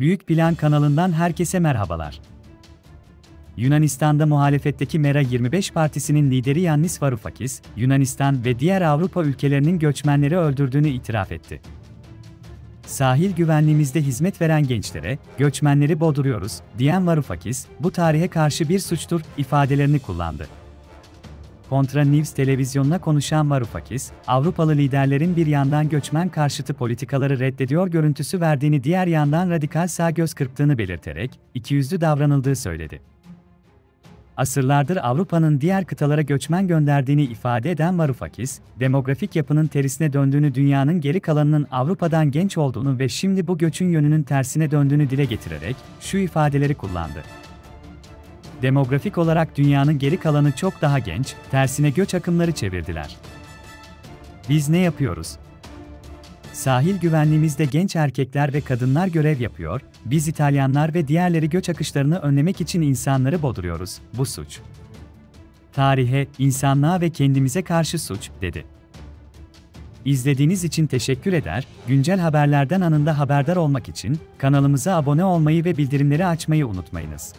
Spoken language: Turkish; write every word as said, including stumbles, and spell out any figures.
Büyük Plan kanalından herkese merhabalar. Yunanistan'da muhalefetteki Mera yirmi beş partisinin lideri Yanis Varoufakis, Yunanistan ve diğer Avrupa ülkelerinin göçmenleri öldürdüğünü itiraf etti. "Sahil güvenliğimizde hizmet veren gençlere, göçmenleri boğduruyoruz," diyen Varoufakis, "bu tarihe karşı bir suçtur," ifadelerini kullandı. Contra News televizyonuna konuşan Varoufakis, Avrupalı liderlerin bir yandan göçmen karşıtı politikaları reddediyor görüntüsü verdiğini, diğer yandan radikal sağ göz kırptığını belirterek, ikiyüzlü davranıldığı söyledi. Asırlardır Avrupa'nın diğer kıtalara göçmen gönderdiğini ifade eden Varoufakis, demografik yapının tersine döndüğünü, dünyanın geri kalanının Avrupa'dan genç olduğunu ve şimdi bu göçün yönünün tersine döndüğünü dile getirerek şu ifadeleri kullandı. "Demografik olarak dünyanın geri kalanı çok daha genç, tersine göç akımları çevirdiler. Biz ne yapıyoruz? Sahil güvenliğimizde genç erkekler ve kadınlar görev yapıyor, biz İtalyanlar ve diğerleri göç akışlarını önlemek için insanları boğduruyoruz, bu suç. Tarihe, insanlığa ve kendimize karşı suç," dedi. İzlediğiniz için teşekkür eder, güncel haberlerden anında haberdar olmak için kanalımıza abone olmayı ve bildirimleri açmayı unutmayınız.